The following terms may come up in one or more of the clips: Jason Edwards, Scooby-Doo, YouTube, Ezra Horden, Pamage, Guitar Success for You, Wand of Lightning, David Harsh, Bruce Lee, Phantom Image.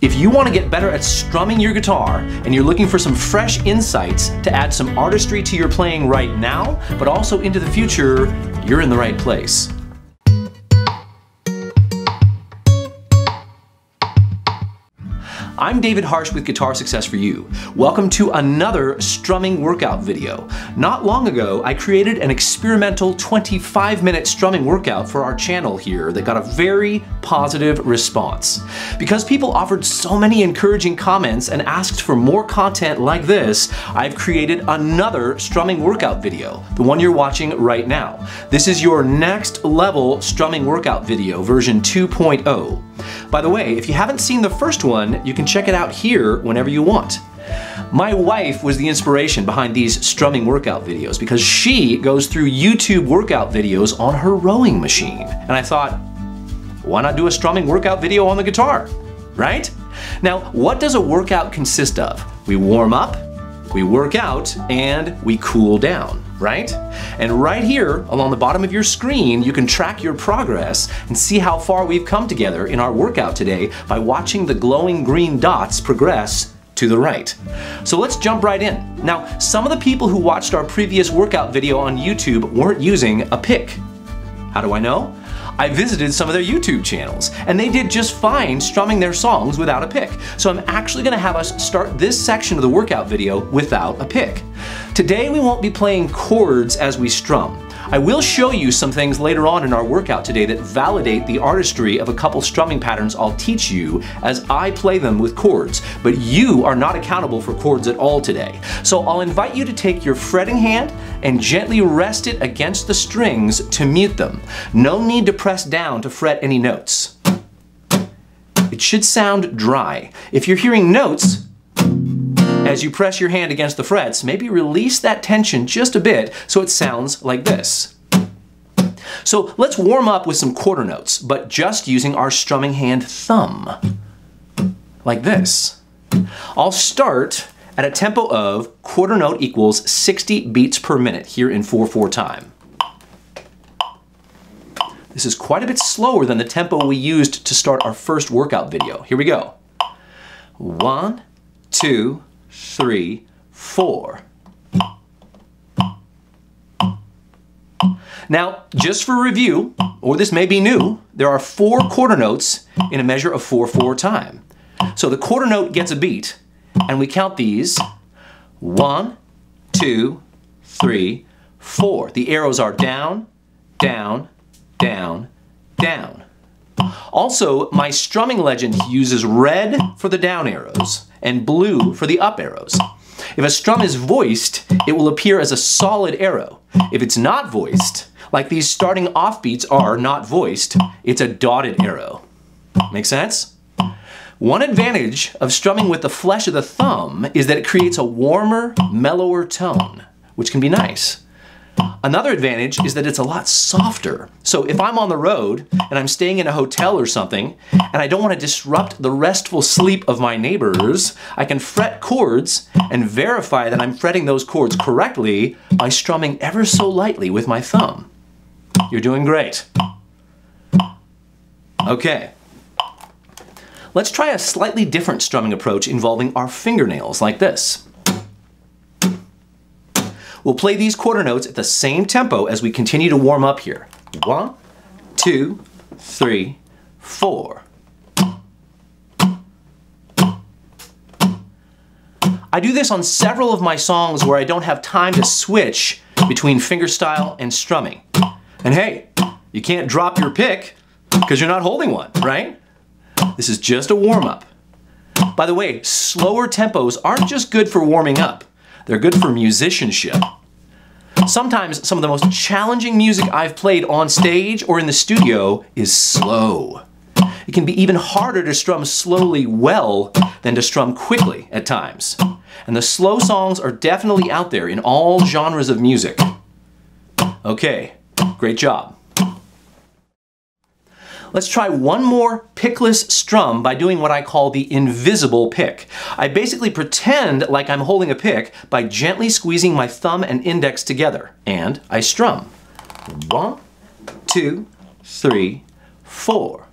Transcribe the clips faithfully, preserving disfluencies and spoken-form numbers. If you want to get better at strumming your guitar and you're looking for some fresh insights to add some artistry to your playing right now, but also into the future, you're in the right place. I'm David Harsh with Guitar Success for You. Welcome to another strumming workout video. Not long ago, I created an experimental twenty-five minute strumming workout for our channel here that got a very positive response. Because people offered so many encouraging comments and asked for more content like this, I've created another strumming workout video, the one you're watching right now. This is your next level strumming workout video, version two point oh. By the way, if you haven't seen the first one, you can check it out here whenever you want. My wife was the inspiration behind these strumming workout videos because she goes through YouTube workout videos on her rowing machine. And I thought, why not do a strumming workout video on the guitar, right? Now, what does a workout consist of? We warm up, we work out, and we cool down, right? And right here, along the bottom of your screen, you can track your progress and see how far we've come together in our workout today by watching the glowing green dots progress to the right. So let's jump right in. Now, some of the people who watched our previous workout video on YouTube weren't using a pick. How do I know? I visited some of their YouTube channels, and they did just fine strumming their songs without a pick. So I'm actually gonna have us start this section of the workout video without a pick. Today we won't be playing chords as we strum. I will show you some things later on in our workout today that validate the artistry of a couple strumming patterns I'll teach you as I play them with chords, but you are not accountable for chords at all today. So I'll invite you to take your fretting hand and gently rest it against the strings to mute them. No need to press down to fret any notes. It should sound dry. If you're hearing notes as you press your hand against the frets, maybe release that tension just a bit so it sounds like this. So let's warm up with some quarter notes, but just using our strumming hand thumb, like this. I'll start at a tempo of quarter note equals sixty beats per minute here in four four time. This is quite a bit slower than the tempo we used to start our first workout video. Here we go. One, two, three, four. Now, just for review, or this may be new, there are four quarter notes in a measure of four four time. So the quarter note gets a beat, and we count these one, two, three, four. The arrows are down, down, down, down. Also, my strumming legend uses red for the down arrows and blue for the up arrows. If a strum is voiced, it will appear as a solid arrow. If it's not voiced, like these starting off beats are not voiced, it's a dotted arrow. Make sense? One advantage of strumming with the flesh of the thumb is that it creates a warmer, mellower tone, which can be nice. Another advantage is that it's a lot softer. So if I'm on the road and I'm staying in a hotel or something, and I don't want to disrupt the restful sleep of my neighbors, I can fret chords and verify that I'm fretting those chords correctly by strumming ever so lightly with my thumb. You're doing great. Okay. Let's try a slightly different strumming approach involving our fingernails like this. We'll play these quarter notes at the same tempo as we continue to warm up here. One, two, three, four. I do this on several of my songs where I don't have time to switch between fingerstyle and strumming. And hey, you can't drop your pick because you're not holding one, right? This is just a warm-up. By the way, slower tempos aren't just good for warming up. They're good for musicianship. Sometimes some of the most challenging music I've played on stage or in the studio is slow. It can be even harder to strum slowly well than to strum quickly at times. And the slow songs are definitely out there in all genres of music. Okay, great job. Let's try one more pickless strum by doing what I call the invisible pick. I basically pretend like I'm holding a pick by gently squeezing my thumb and index together, and I strum. One, two, three, four.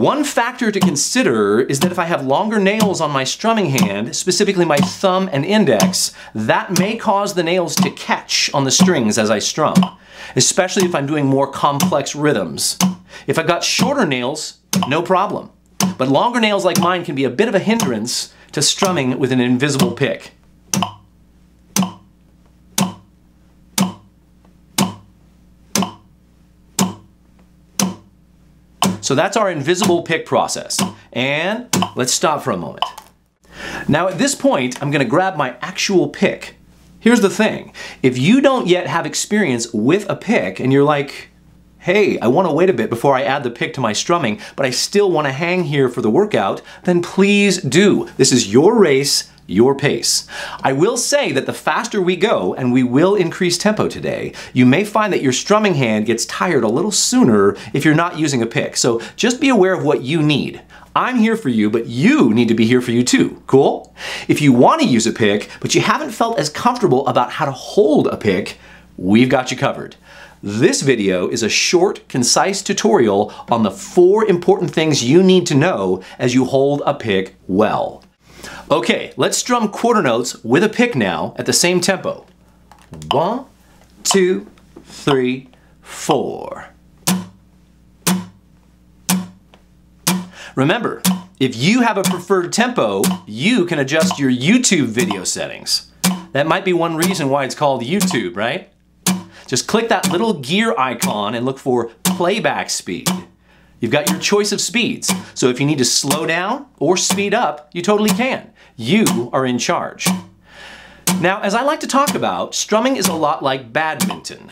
One factor to consider is that if I have longer nails on my strumming hand, specifically my thumb and index, that may cause the nails to catch on the strings as I strum, especially if I'm doing more complex rhythms. If I've got shorter nails, no problem. But longer nails like mine can be a bit of a hindrance to strumming with an invisible pick. So that's our invisible pick process. And let's stop for a moment. Now at this point, I'm going to grab my actual pick. Here's the thing. If you don't yet have experience with a pick and you're like, hey, I want to wait a bit before I add the pick to my strumming, but I still want to hang here for the workout, then please do. This is your race, your pace. I will say that the faster we go, and we will increase tempo today, you may find that your strumming hand gets tired a little sooner if you're not using a pick. So just be aware of what you need. I'm here for you, but you need to be here for you too. Cool? If you want to use a pick, but you haven't felt as comfortable about how to hold a pick, we've got you covered. This video is a short, concise tutorial on the four important things you need to know as you hold a pick well. Okay, let's strum quarter notes with a pick now at the same tempo. One, two, three, four. Remember, if you have a preferred tempo, you can adjust your YouTube video settings. That might be one reason why it's called YouTube, right? Just click that little gear icon and look for playback speed. You've got your choice of speeds, so if you need to slow down or speed up, you totally can. You are in charge. Now, as I like to talk about, strumming is a lot like badminton.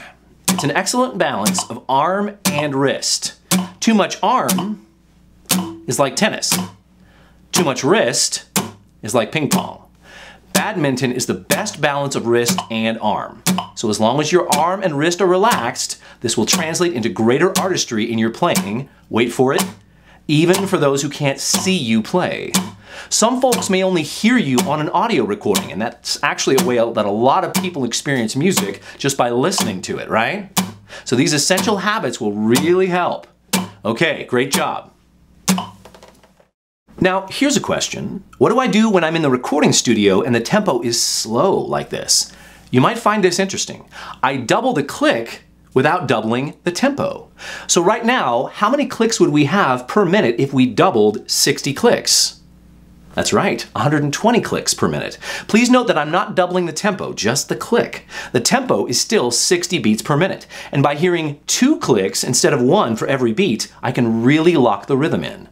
It's an excellent balance of arm and wrist. Too much arm is like tennis. Too much wrist is like ping pong. Badminton is the best balance of wrist and arm. So as long as your arm and wrist are relaxed, this will translate into greater artistry in your playing, wait for it, even for those who can't see you play. Some folks may only hear you on an audio recording, and that's actually a way that a lot of people experience music just by listening to it, right? So these essential habits will really help. Okay, great job. Now, here's a question. What do I do when I'm in the recording studio and the tempo is slow like this? You might find this interesting. I double the click without doubling the tempo. So right now, how many clicks would we have per minute if we doubled sixty clicks? That's right, one hundred twenty clicks per minute. Please note that I'm not doubling the tempo, just the click. The tempo is still sixty beats per minute, and by hearing two clicks instead of one for every beat, I can really lock the rhythm in.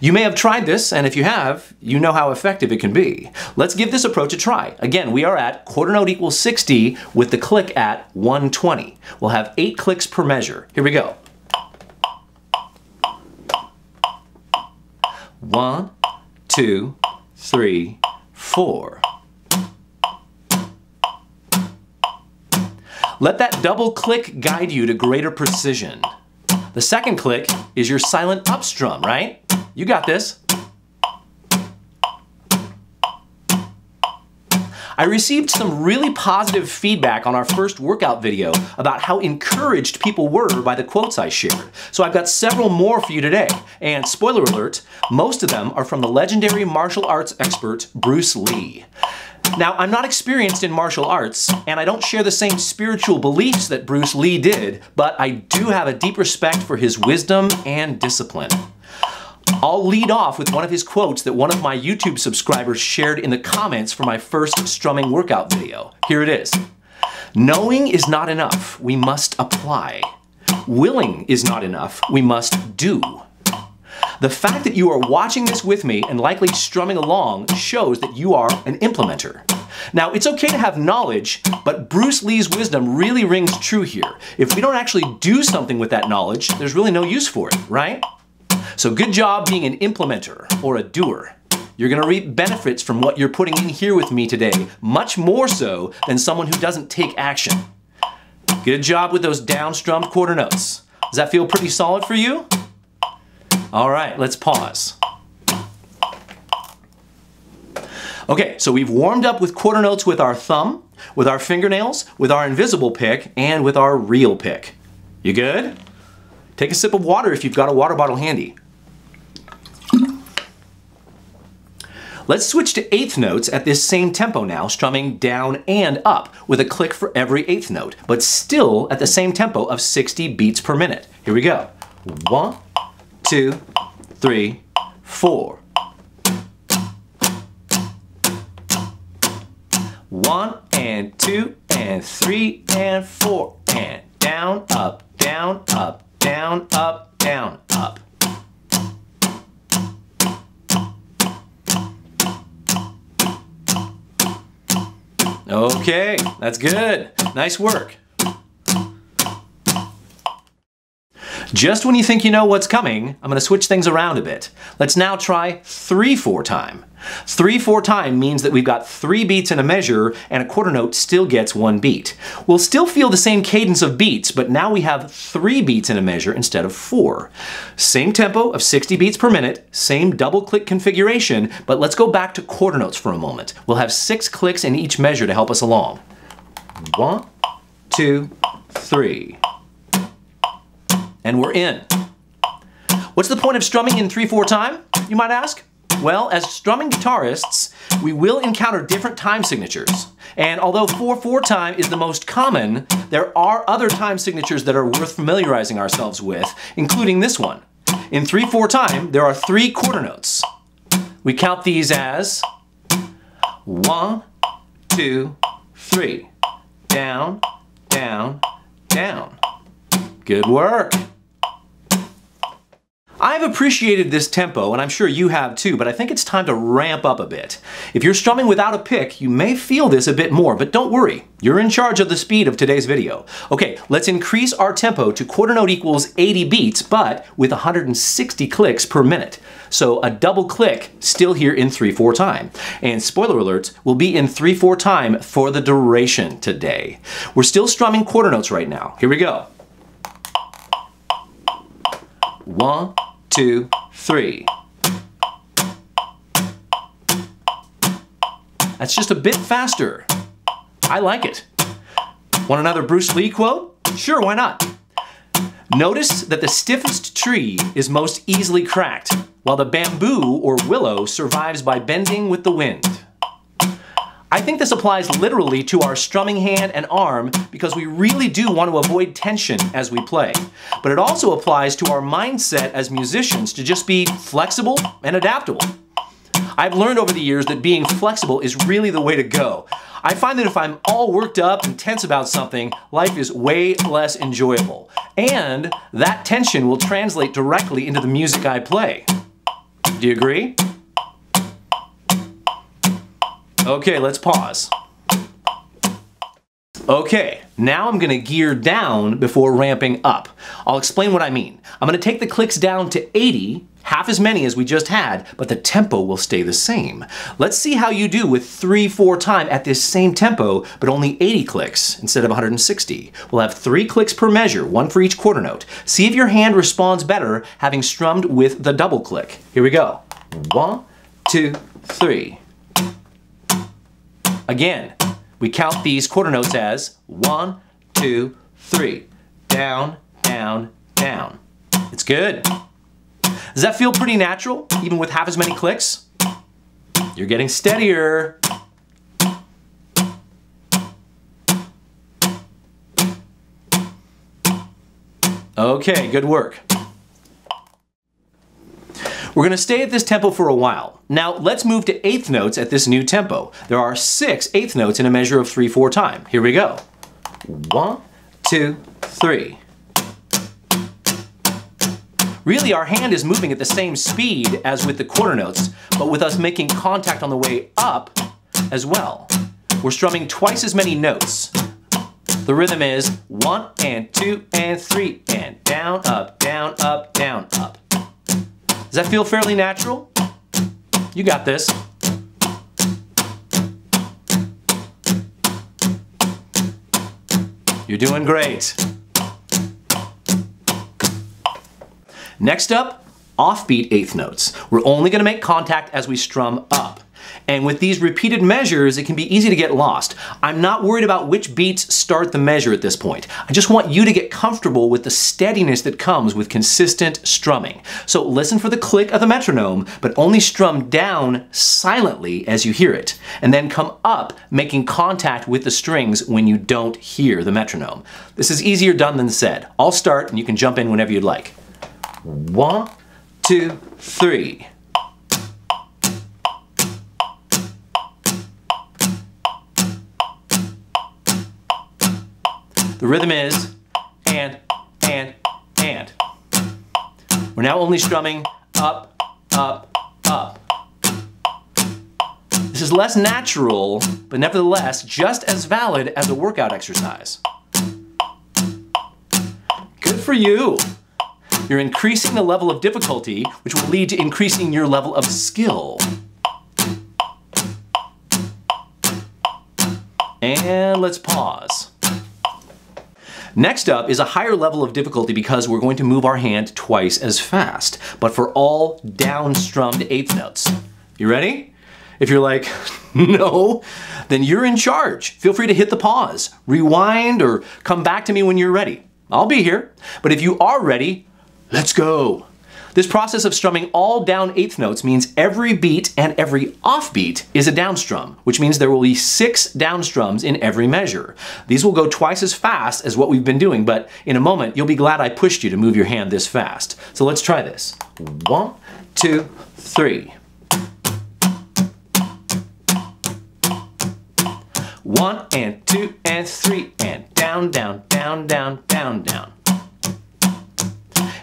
You may have tried this, and if you have, you know how effective it can be. Let's give this approach a try. Again, we are at quarter note equals sixty with the click at one twenty. We'll have eight clicks per measure. Here we go. One, two, three, four. Let that double click guide you to greater precision. The second click is your silent up strum, right? You got this. I received some really positive feedback on our first workout video about how encouraged people were by the quotes I shared. So I've got several more for you today. And spoiler alert, most of them are from the legendary martial arts expert, Bruce Lee. Now, I'm not experienced in martial arts, and I don't share the same spiritual beliefs that Bruce Lee did, but I do have a deep respect for his wisdom and discipline. I'll lead off with one of his quotes that one of my YouTube subscribers shared in the comments for my first strumming workout video. Here it is. Knowing is not enough. We must apply. Willing is not enough. We must do. The fact that you are watching this with me and likely strumming along shows that you are an implementer. Now, it's okay to have knowledge, but Bruce Lee's wisdom really rings true here. If we don't actually do something with that knowledge, there's really no use for it, right? So good job being an implementer or a doer. You're going to reap benefits from what you're putting in here with me today, much more so than someone who doesn't take action. Good job with those down-strummed quarter notes. Does that feel pretty solid for you? All right, let's pause. Okay, so we've warmed up with quarter notes with our thumb, with our fingernails, with our invisible pick, and with our real pick. You good? Take a sip of water if you've got a water bottle handy. Let's switch to eighth notes at this same tempo now, strumming down and up with a click for every eighth note, but still at the same tempo of sixty beats per minute. Here we go. One, two, three, four. One and two and three and four and down, up, down, up, down, up, down, up. Okay, that's good. Nice work. Just when you think you know what's coming, I'm going to switch things around a bit. Let's now try three four time. three four time means that we've got three beats in a measure and a quarter note still gets one beat. We'll still feel the same cadence of beats, but now we have three beats in a measure instead of four. Same tempo of sixty beats per minute, same double click configuration, but let's go back to quarter notes for a moment. We'll have six clicks in each measure to help us along. One, two, three. And we're in. What's the point of strumming in three four time, you might ask? Well, as strumming guitarists, we will encounter different time signatures. And although four four time is the most common, there are other time signatures that are worth familiarizing ourselves with, including this one. In three four time, there are three quarter notes. We count these as one, two, three. Down, down, down. Good work. I've appreciated this tempo, and I'm sure you have too, but I think it's time to ramp up a bit. If you're strumming without a pick, you may feel this a bit more, but don't worry. You're in charge of the speed of today's video. Okay, let's increase our tempo to quarter note equals eighty beats, but with one hundred sixty clicks per minute. So a double click still here in three four time. And spoiler alert, we'll be in three four time for the duration today. We're still strumming quarter notes right now. Here we go. One, two, three. That's just a bit faster. I like it. Want another Bruce Lee quote? Sure, why not? Notice that the stiffest tree is most easily cracked, while the bamboo or willow survives by bending with the wind. I think this applies literally to our strumming hand and arm because we really do want to avoid tension as we play. But it also applies to our mindset as musicians to just be flexible and adaptable. I've learned over the years that being flexible is really the way to go. I find that if I'm all worked up and tense about something, life is way less enjoyable. And that tension will translate directly into the music I play. Do you agree? Okay, let's pause. Okay, now I'm going to gear down before ramping up. I'll explain what I mean. I'm going to take the clicks down to eighty, half as many as we just had, but the tempo will stay the same. Let's see how you do with three four time at this same tempo, but only eighty clicks instead of one hundred sixty. We'll have three clicks per measure, one for each quarter note. See if your hand responds better having strummed with the double click. Here we go. One, two, three. Again, we count these quarter notes as one, two, three. Down, down, down. It's good. Does that feel pretty natural, even with half as many clicks? You're getting steadier. Okay, good work. We're going to stay at this tempo for a while. Now let's move to eighth notes at this new tempo. There are six eighth notes in a measure of three four time. Here we go. One, two, three. Really, our hand is moving at the same speed as with the quarter notes, but with us making contact on the way up as well. We're strumming twice as many notes. The rhythm is one and two and three and down, up, down, up, down, up. Does that feel fairly natural? You got this. You're doing great. Next up, offbeat eighth notes. We're only going to make contact as we strum up. And with these repeated measures, it can be easy to get lost. I'm not worried about which beats start the measure at this point. I just want you to get comfortable with the steadiness that comes with consistent strumming. So listen for the click of the metronome, but only strum down silently as you hear it, and then come up, making contact with the strings when you don't hear the metronome. This is easier done than said. I'll start, and you can jump in whenever you'd like. One, two, three. The rhythm is and, and, and. We're now only strumming up, up, up. This is less natural, but nevertheless just as valid as a workout exercise. Good for you. You're increasing the level of difficulty, which will lead to increasing your level of skill. And let's pause. Next up is a higher level of difficulty because we're going to move our hand twice as fast, but for all down strummed eighth notes. You ready? If you're like, no, then you're in charge. Feel free to hit the pause, rewind, or come back to me when you're ready. I'll be here. But if you are ready, let's go. This process of strumming all down eighth notes means every beat and every offbeat is a down strum, which means there will be six down strums in every measure. These will go twice as fast as what we've been doing, but in a moment, you'll be glad I pushed you to move your hand this fast. So let's try this. One, two, three. One and two and three and down, down, down, down, down, down.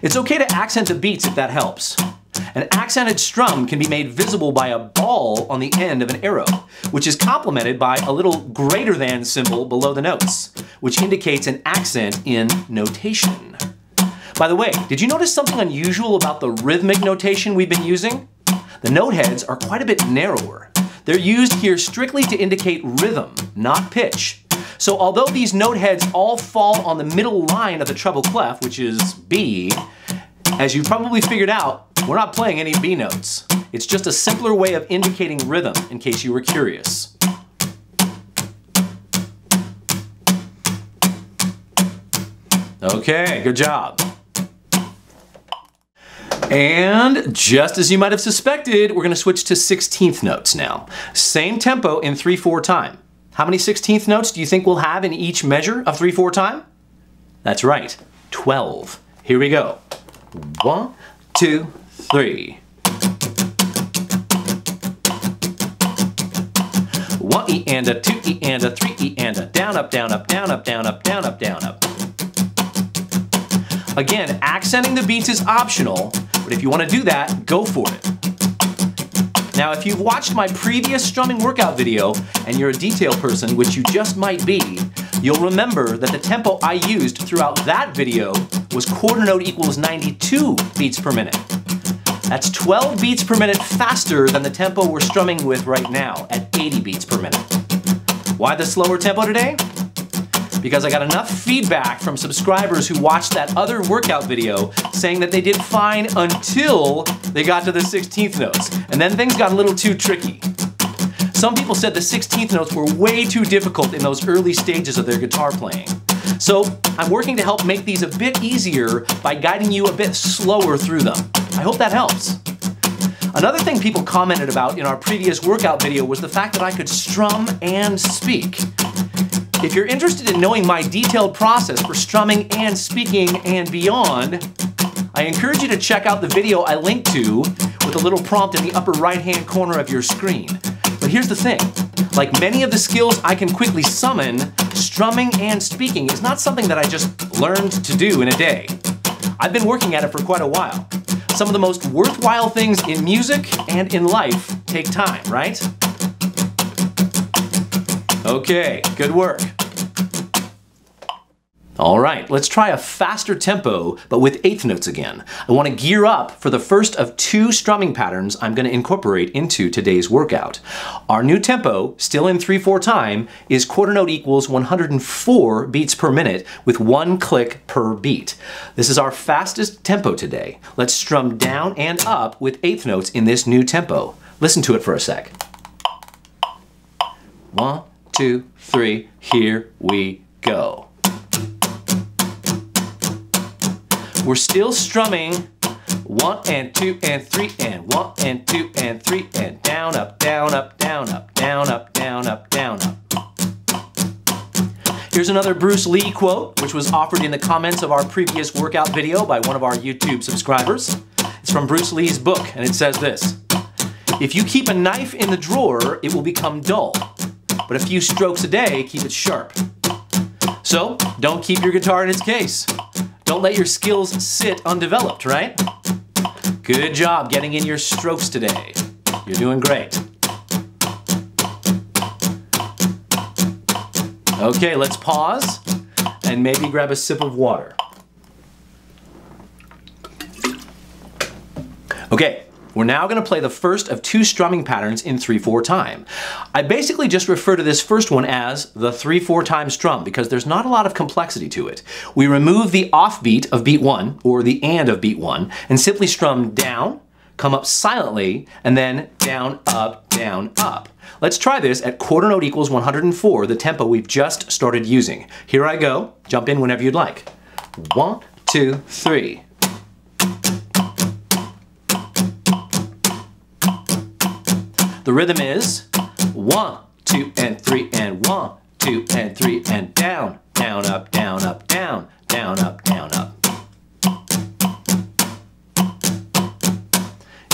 It's okay to accent the beats if that helps. An accented strum can be made visible by a ball on the end of an arrow, which is complemented by a little greater than symbol below the notes, which indicates an accent in notation. By the way, did you notice something unusual about the rhythmic notation we've been using? The note heads are quite a bit narrower. They're used here strictly to indicate rhythm, not pitch. So although these note heads all fall on the middle line of the treble clef, which is B, as you've probably figured out, we're not playing any B notes. It's just a simpler way of indicating rhythm, in case you were curious. Okay, good job. And just as you might have suspected, we're gonna switch to sixteenth notes now. Same tempo in three four time. How many sixteenth notes do you think we'll have in each measure of three four time? That's right, twelve. Here we go. One, two, three. One E and a, two E and a, three E and a, down, up, down, up, down, up, down, up, down, up, down, up. Again, accenting the beats is optional, but if you want to do that, go for it. Now, if you've watched my previous strumming workout video and you're a detail person, which you just might be, you'll remember that the tempo I used throughout that video was quarter note equals ninety-two beats per minute. That's twelve beats per minute faster than the tempo we're strumming with right now at eighty beats per minute. Why the slower tempo today? Because I got enough feedback from subscribers who watched that other workout video saying that they did fine until they got to the sixteenth notes. And then things got a little too tricky. Some people said the sixteenth notes were way too difficult in those early stages of their guitar playing. So I'm working to help make these a bit easier by guiding you a bit slower through them. I hope that helps. Another thing people commented about in our previous workout video was the fact that I could strum and speak. If you're interested in knowing my detailed process for strumming and speaking and beyond, I encourage you to check out the video I linked to with a little prompt in the upper right-hand corner of your screen. But here's the thing, like many of the skills I can quickly summon, strumming and speaking is not something that I just learned to do in a day. I've been working at it for quite a while. Some of the most worthwhile things in music and in life take time, right? Okay, good work. All right, let's try a faster tempo, but with eighth notes again. I want to gear up for the first of two strumming patterns I'm going to incorporate into today's workout. Our new tempo, still in three four time, is quarter note equals one hundred four beats per minute with one click per beat. This is our fastest tempo today. Let's strum down and up with eighth notes in this new tempo. Listen to it for a sec. One, two, three, here we go. We're still strumming. One and two and three and one and two and three and down, up, down, up, down, up, down, up, down, up, down, up. Here's another Bruce Lee quote, which was offered in the comments of our previous workout video by one of our YouTube subscribers. It's from Bruce Lee's book, and it says this: if you keep a knife in the drawer, it will become dull, but a few strokes a day keep it sharp. So don't keep your guitar in its case. Don't let your skills sit undeveloped, right? Good job getting in your strokes today. You're doing great. Okay, let's pause and maybe grab a sip of water. Okay, we're now going to play the first of two strumming patterns in three four time. I basically just refer to this first one as the three four time strum because there's not a lot of complexity to it. We remove the offbeat of beat one, or the and of beat one, and simply strum down, come up silently, and then down, up, down, up. Let's try this at quarter note equals one hundred four, the tempo we've just started using. Here I go. Jump in whenever you'd like. One, two, three. The rhythm is one, two, and three, and one, two, and three, and down, down, up, down, up, down, down, up, down, up.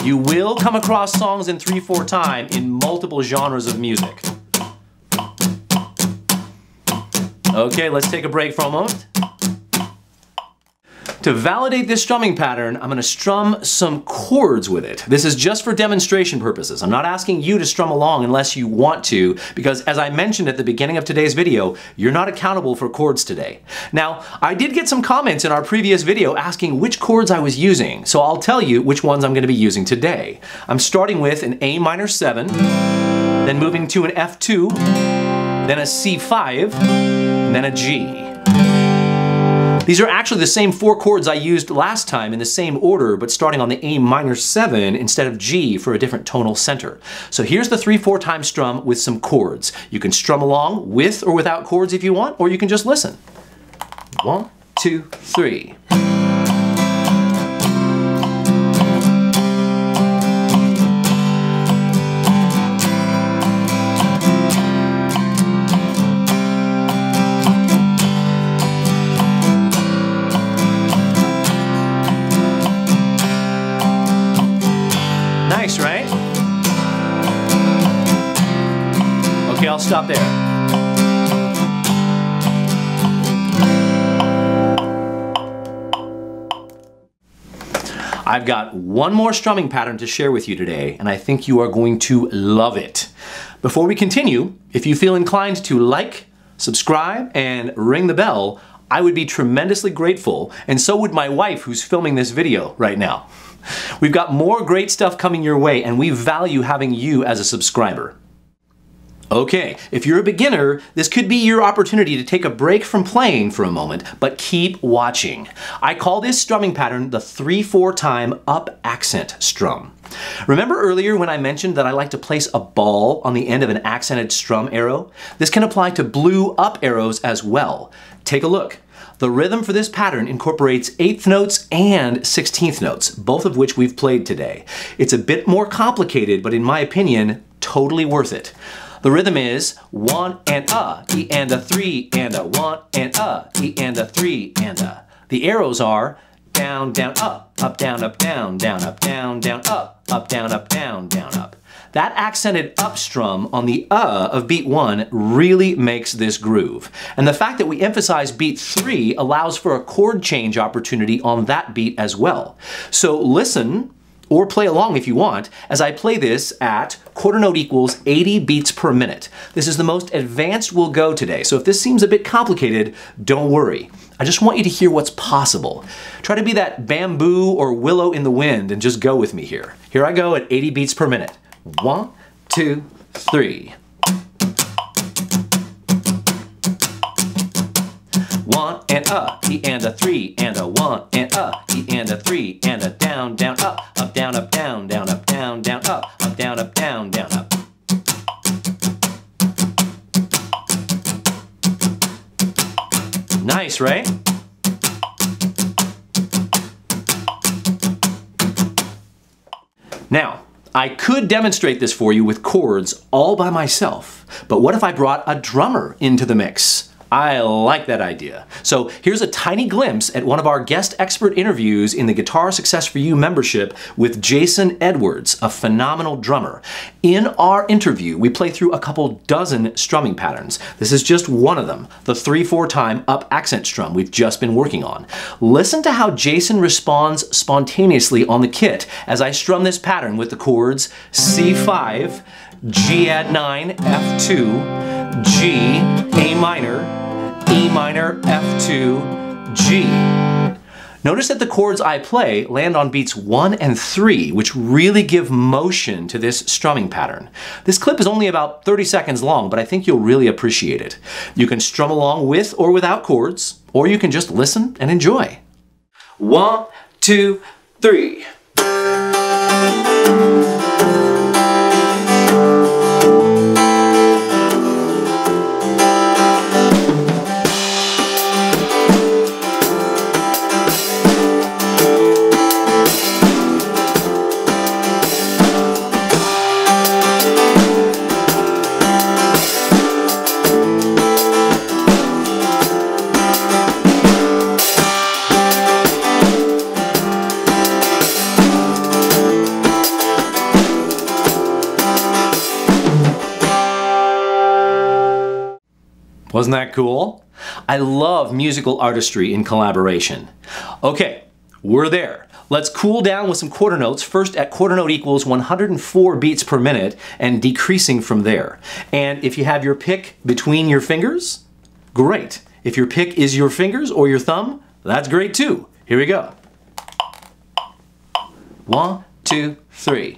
You will come across songs in three four time in multiple genres of music. Okay, let's take a break for a moment. To validate this strumming pattern, I'm going to strum some chords with it. This is just for demonstration purposes. I'm not asking you to strum along unless you want to, because as I mentioned at the beginning of today's video, you're not accountable for chords today. Now, I did get some comments in our previous video asking which chords I was using, so I'll tell you which ones I'm going to be using today. I'm starting with an A minor seven, then moving to an F two, then a C five, and then a G. These are actually the same four chords I used last time in the same order, but starting on the A minor seven instead of G for a different tonal center. So here's the three four time strum with some chords. You can strum along with or without chords if you want, or you can just listen. One, two, three. Nice, right? Okay, I'll stop there. I've got one more strumming pattern to share with you today, and I think you are going to love it. Before we continue, if you feel inclined to like, subscribe, and ring the bell, I would be tremendously grateful, and so would my wife who's filming this video right now. We've got more great stuff coming your way, and we value having you as a subscriber. Okay, if you're a beginner, this could be your opportunity to take a break from playing for a moment, but keep watching. I call this strumming pattern the three four time up accent strum. Remember earlier when I mentioned that I like to place a ball on the end of an accented strum arrow? This can apply to blue up arrows as well. Take a look. The rhythm for this pattern incorporates eighth notes and sixteenth notes, both of which we've played today. It's a bit more complicated, but in my opinion, totally worth it. The rhythm is one and a, E and a, three and a, one and a, E and a, three and a. The arrows are down, down, up, up, down, up, down, down, up, down, down, up, up, down, up, down, down, up. That accented up strum on the uh of beat one really makes this groove. And the fact that we emphasize beat three allows for a chord change opportunity on that beat as well. So listen, or play along if you want, as I play this at quarter note equals eighty beats per minute. This is the most advanced we'll go today, so if this seems a bit complicated, don't worry. I just want you to hear what's possible. Try to be that bamboo or willow in the wind and just go with me here. Here I go at eighty beats per minute. One, two, three. One and a, E and a, three and a, one and a, E and a, three and a, down, down, up, up, down, up, down, down, up, down, down, up, up, down, up, down, down, up. bass, right? Now, I could demonstrate this for you with chords all by myself, but what if I brought a drummer into the mix? I like that idea. So here's a tiny glimpse at one of our guest expert interviews in the Guitar Success for You membership with Jason Edwards, a phenomenal drummer. In our interview, we play through a couple dozen strumming patterns. This is just one of them, the three four time up accent strum we've just been working on. Listen to how Jason responds spontaneously on the kit as I strum this pattern with the chords C five, G add nine, F two, G, A minor, E minor, F two, G. Notice that the chords I play land on beats one and three, which really give motion to this strumming pattern. This clip is only about thirty seconds long, but I think you'll really appreciate it. You can strum along with or without chords, or you can just listen and enjoy. One, two, three. Wasn't that cool? I love musical artistry in collaboration. Okay, we're there. Let's cool down with some quarter notes, first at quarter note equals one hundred four beats per minute and decreasing from there. And if you have your pick between your fingers, great. If your pick is your fingers or your thumb, that's great too. Here we go. One, two, three.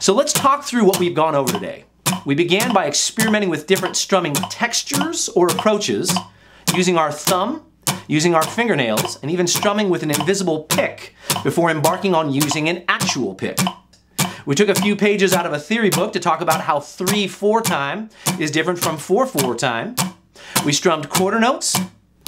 So let's talk through what we've gone over today. We began by experimenting with different strumming textures or approaches, using our thumb, using our fingernails, and even strumming with an invisible pick before embarking on using an actual pick. We took a few pages out of a theory book to talk about how three four time is different from four four time. We strummed quarter notes,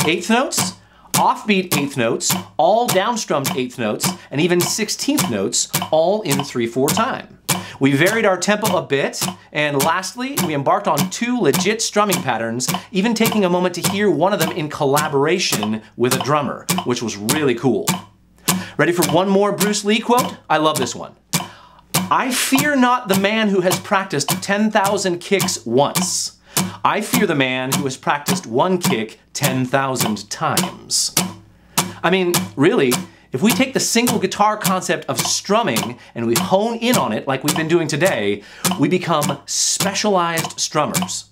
eighth notes, offbeat eighth notes, all downstrummed eighth notes, and even sixteenth notes, all in three four time. We varied our tempo a bit, and lastly, we embarked on two legit strumming patterns, even taking a moment to hear one of them in collaboration with a drummer, which was really cool. Ready for one more Bruce Lee quote? I love this one. "I fear not the man who has practiced ten thousand kicks once. I fear the man who has practiced one kick ten thousand times." I mean, really, if we take the single guitar concept of strumming and we hone in on it like we've been doing today, we become specialized strummers.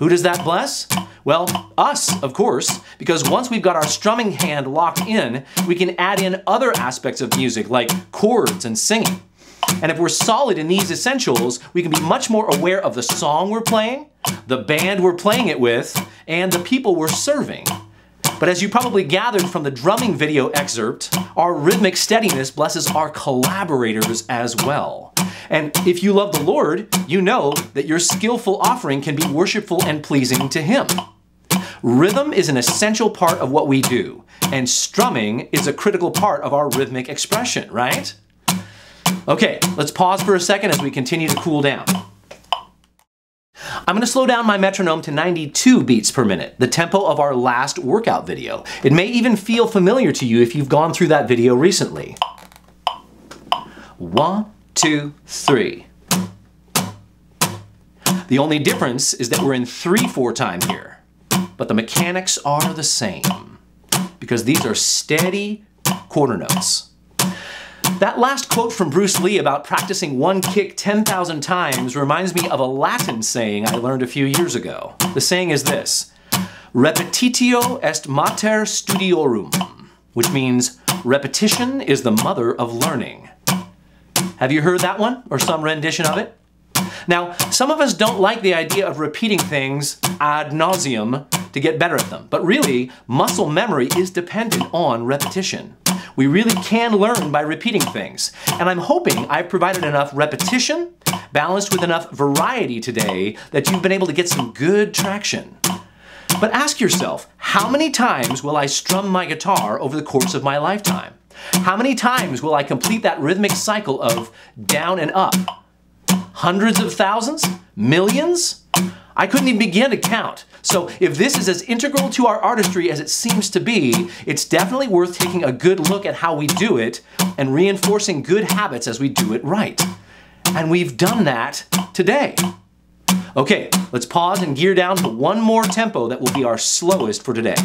Who does that bless? Well, us, of course, because once we've got our strumming hand locked in, we can add in other aspects of music like chords and singing. And if we're solid in these essentials, we can be much more aware of the song we're playing, the band we're playing it with, and the people we're serving. But as you probably gathered from the drumming video excerpt, our rhythmic steadiness blesses our collaborators as well. And if you love the Lord, you know that your skillful offering can be worshipful and pleasing to Him. Rhythm is an essential part of what we do, and strumming is a critical part of our rhythmic expression, right? Okay, let's pause for a second as we continue to cool down. I'm going to slow down my metronome to ninety-two beats per minute, the tempo of our last workout video. It may even feel familiar to you if you've gone through that video recently. One, two, three. The only difference is that we're in three four time here, but the mechanics are the same because these are steady quarter notes. That last quote from Bruce Lee about practicing one kick ten thousand times reminds me of a Latin saying I learned a few years ago. The saying is this, repetitio est mater studiorum, which means repetition is the mother of learning. Have you heard that one or some rendition of it? Now, some of us don't like the idea of repeating things ad nauseum to get better at them, but really, muscle memory is dependent on repetition. We really can learn by repeating things. And I'm hoping I've provided enough repetition, balanced with enough variety today, that you've been able to get some good traction. But ask yourself, how many times will I strum my guitar over the course of my lifetime? How many times will I complete that rhythmic cycle of down and up? Hundreds of thousands? Millions? I couldn't even begin to count. So if this is as integral to our artistry as it seems to be, it's definitely worth taking a good look at how we do it and reinforcing good habits as we do it right. And we've done that today. Okay, let's pause and gear down to one more tempo that will be our slowest for today.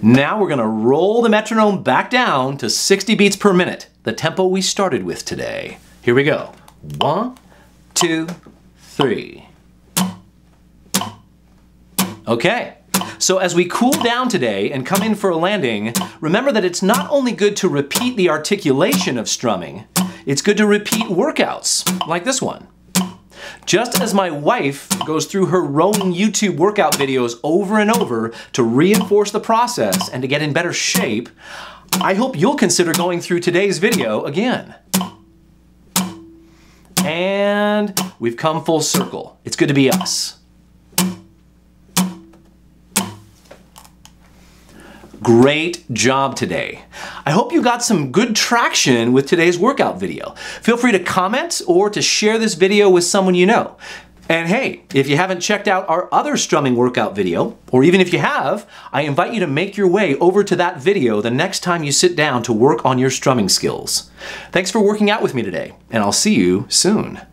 Now we're gonna roll the metronome back down to sixty beats per minute, the tempo we started with today. Here we go. One, two, three. Okay. So as we cool down today and come in for a landing, remember that it's not only good to repeat the articulation of strumming, it's good to repeat workouts, like this one. Just as my wife goes through her rolling YouTube workout videos over and over to reinforce the process and to get in better shape, I hope you'll consider going through today's video again. And we've come full circle. It's good to be us. Great job today. I hope you got some good traction with today's workout video. Feel free to comment or to share this video with someone you know. And hey, if you haven't checked out our other strumming workout video, or even if you have, I invite you to make your way over to that video the next time you sit down to work on your strumming skills. Thanks for working out with me today, and I'll see you soon.